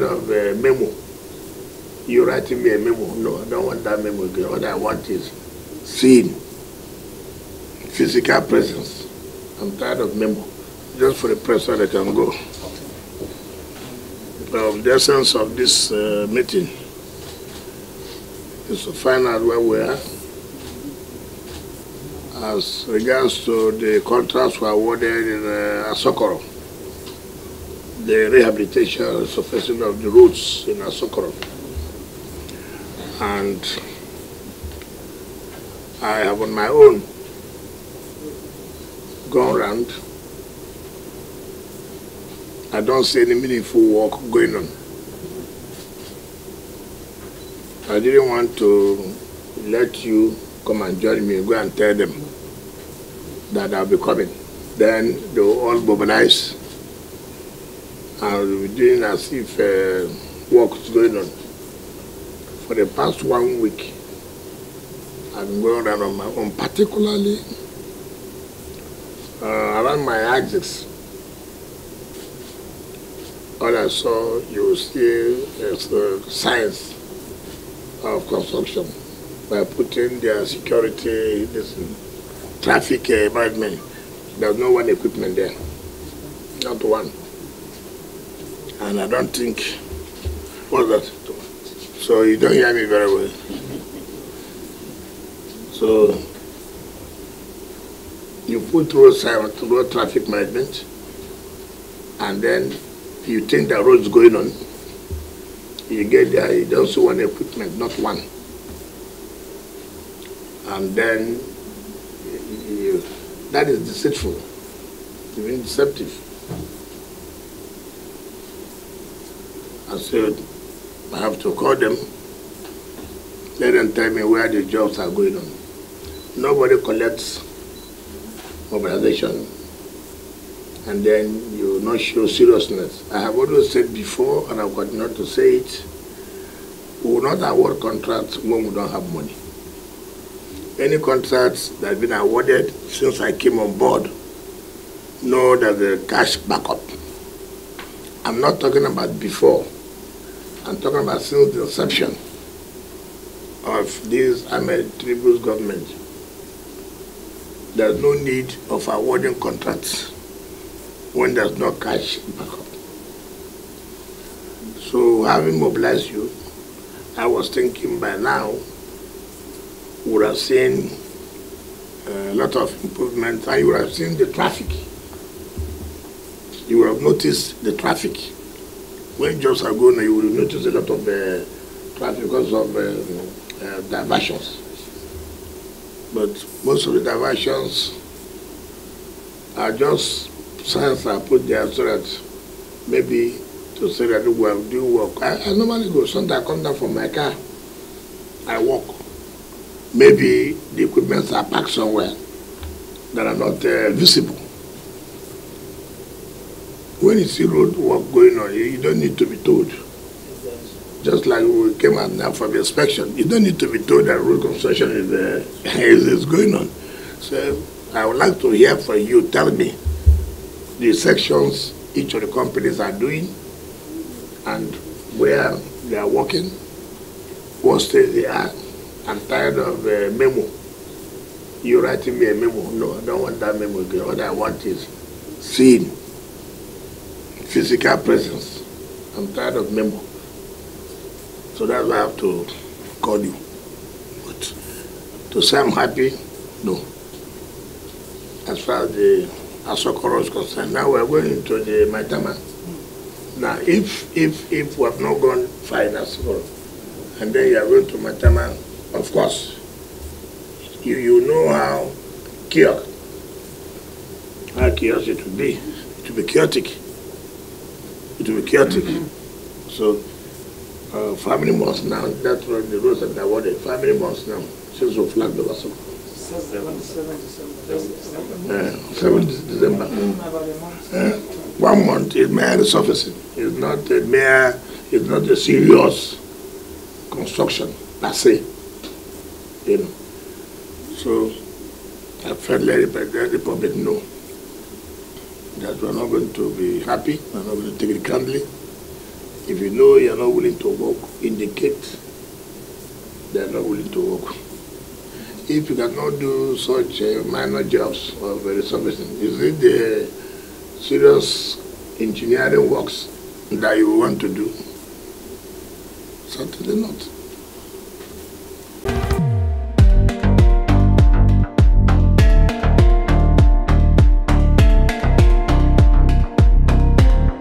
kind of memo. You're writing me a memo. No, I don't want that memo again. All I want is seeing physical presence. I'm tired of memo. Just for the person that can go. The essence of this meeting is to find out where we are as regards to the contracts were awarded in Asokoro, the rehabilitation and surfacing of the roads in Asokoro. And I have on my own gone around. I don't see any meaningful work going on. I didn't want to let you come and join me, go and tell them that I'll be coming. Then they'll all mobilize and we'll be doing as if work is going on. For the past 1 week, I've been going around on my own, particularly around my axis. All I saw, you see, is the science of construction by putting their security, this traffic management. There's no one equipment there, not one. And I don't think, what's that? So you don't hear me very well. So you put road sign to road traffic management, and then you think the road's going on, you get there, you don't see one equipment, not one. And then, that is deceitful, even deceptive. I said, I have to call them, let them tell me where the jobs are going on. Nobody collects mobilization. And then you not show seriousness. I have always said before, and I've got not to say it, we will not award contracts when we don't have money. Any contracts that have been awarded since I came on board know that the cash backup. I'm not talking about before. I'm talking about since the inception of this Ahmed Tribus government. There's no need of awarding contracts when there's no cash backup. So having mobilized you, I was thinking by now we would have seen a lot of improvement, and you would have seen the traffic. You would have noticed the traffic. When jobs are going, you would have noticed a lot of traffic because of diversions. But most of the diversions are just signs are put there so that maybe to say that well, do work. I normally go, sometimes I come down from my car, I walk. Maybe the equipments are packed somewhere that are not visible. When you see road work going on, you don't need to be told. Just like we came out now for the inspection, you don't need to be told that road construction is going on. So I would like to hear from you, tell me the sections each of the companies are doing and where they are working, what stage they are. I'm tired of a memo. You're writing me a memo. No, I don't want that memo again. All I want is seeing physical presence. I'm tired of memo. So that's why I have to call you. But to say I'm happy, no. As far as the Asokoro is concerned. Now we are going into the Maitama. Now, if we have not gone far in Asokoro, and then you are going to Maitama, of course, you know how chaos it will be. It will be chaotic. It will be chaotic. So, family months now. That's what the rules have been awarded. Family months now since we flagged the Asokoro. 7th December. 1 month is mere resurfacing. It's not a mere, it's not a serious construction per se. You know. So I felt like the public know that we're not going to be happy, we're not going to take it kindly. If you know you are not willing to work, indicate they are not willing to work. If you cannot do such minor jobs or very servicing, is it the serious engineering works that you want to do? Certainly not.